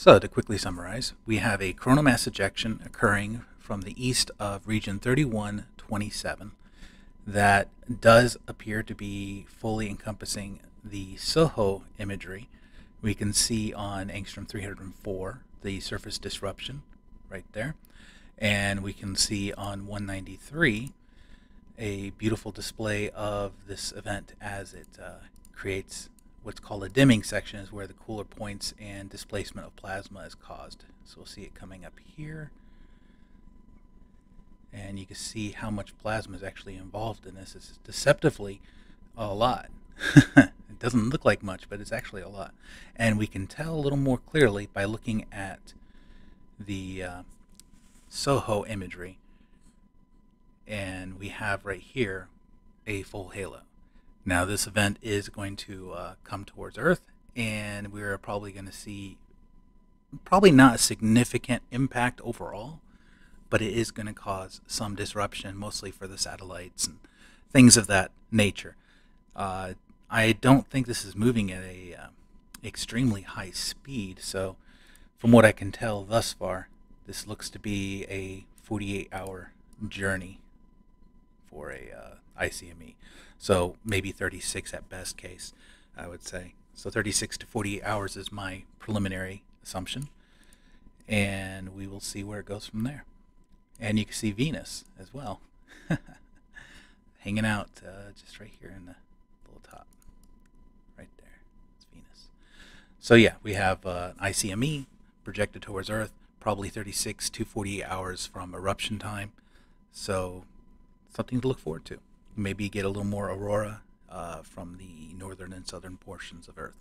So to quickly summarize, we have a coronal mass ejection occurring from the east of region 3127 that does appear to be fully encompassing the SOHO imagery. We can see on Angstrom 304 the surface disruption right there, and we can see on 193 a beautiful display of this event as it creates what's called a dimming section, is where the cooler points and displacement of plasma is caused. So we'll see it coming up here, and you can see how much plasma is actually involved in this. It's deceptively a lot. It doesn't look like much, but it's actually a lot. And we can tell a little more clearly by looking at the SOHO imagery, and we have right here a full halo. Now this event is going to come towards Earth, and we're probably going to see probably not a significant impact overall, but it is going to cause some disruption, mostly for the satellites and things of that nature. I don't think this is moving at a extremely high speed, so from what I can tell thus far, this looks to be a 48-hour journey for a ICME. So maybe 36 at best case, I would say. So 36 to 48 hours is my preliminary assumption, and we will see where it goes from there. And you can see Venus as well, hanging out just right here in the little top. Right there, it's Venus. So yeah, we have ICME projected towards Earth, probably 36 to 48 hours from eruption time. So something to look forward to. Maybe get a little more aurora from the northern and southern portions of Earth.